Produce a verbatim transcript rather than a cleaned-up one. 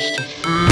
just a fool.